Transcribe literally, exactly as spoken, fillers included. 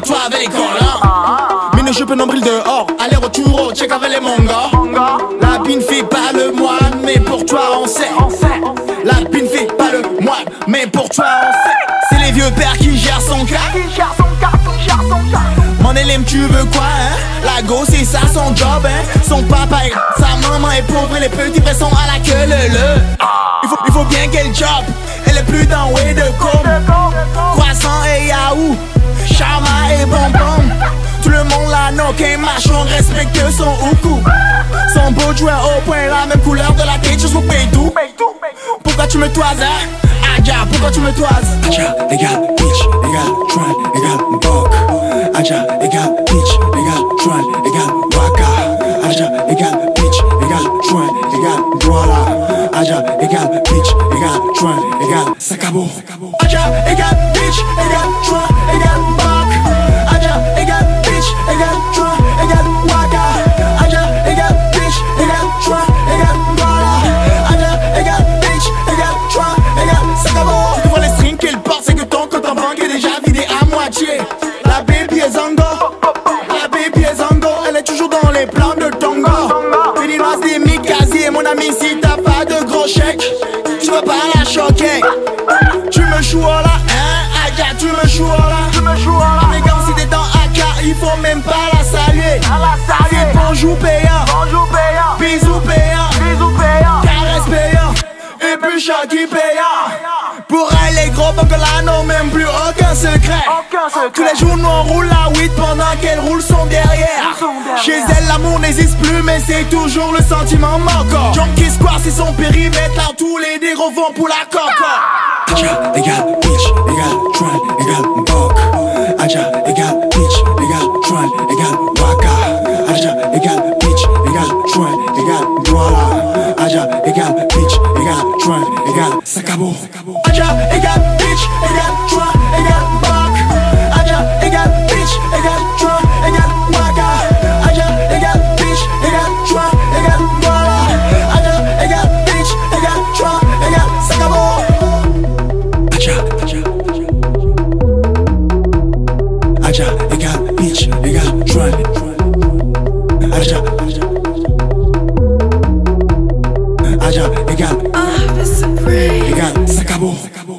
avec toi avec Colin. Mine jupe nombril dehors, allez retour, check avec les mangas. La pine fait pas le moine, mais pour toi on sait. La pine fait pas le moine, mais pour toi on sait. C'est les vieux pères qui gèrent son cas. Mon élève tu veux quoi hein? La go c'est ça son job hein? Son papa et sa maman est pauvre et les petits vrais sont à la queue le le. Il faut, il faut bien qu'elle job. Elle est plus dans way de com. Croissant et yaou, Chama et bonbon. Tout le monde la knock et marche, on respecte son oukou. Son beau joueur au point, la même couleur de la tête, je vous paye tout. Pourquoi tu me toises hein? Adja, pourquoi tu me toises? Adja, égal, bitch, égal, joint, égal, bok. Adja, égal, bitch, égal, joint, égal, waka. Adja, égal, bitch, égal, joint, égal, voilà. Adja, égal, bitch, égal, joint, égal, sakabo. Adja, égal, bitch, égal, joint, égal, bok. Adja, égal, bitch, égal, joint, égal, waka. Adja, égal, bitch, égal, joint, égal, voilà. Adja, égal, bitch, égal, joint, égal, sakabo. Tu vois les strings qu'elle porte, c'est que ton compte en banque est déjà vidé à moitié. La baby est zango, la baby est zango, elle est toujours dans les plans de Tongo. Une noise des Mikasi et mon ami, si t'as pas de gros chèque, tu vas pas la choquer. Tu me joues là, hein, Adja, tu me joues là. Tu me joues là. Mais quand si t'es dans Adja, il faut même pas la saluer. C'est bonjour payant, bonjour payant, bisous payant, bisous payant, caresse payant, et puis Shaki payant. Pour elle, les gros bancolans n'ont même plus aucun secret. Tous les jours, nous on roule la weed pendant qu'elle roule son derrière. Chez elle, l'amour n'existe plus, mais c'est toujours le sentiment manquant. Junkie Square, c'est son périmètre, là tous les négros vont pour la coque. Adja, égal, bitch, égal, joint, égal, bok. Adja, égal, bitch, égal, joint, égal, waka. Adja, égal, bitch, égal, joint, égal, voilà. Adja, égal, bitch, égal, joint, égal, sakabo. Adja, égal, bitch, égal, joint, égal, bok. Adja, égal, bitch, égal, joint, égal, waka. Adja, égal, bitch, égal, joint, égal, voilà. Adja, égal, bitch, égal, joint, égal, sakabo. Adja, Adja, Adja, égal, bitch, égal, joint, Adja, Adja, égal, égal, sakabo.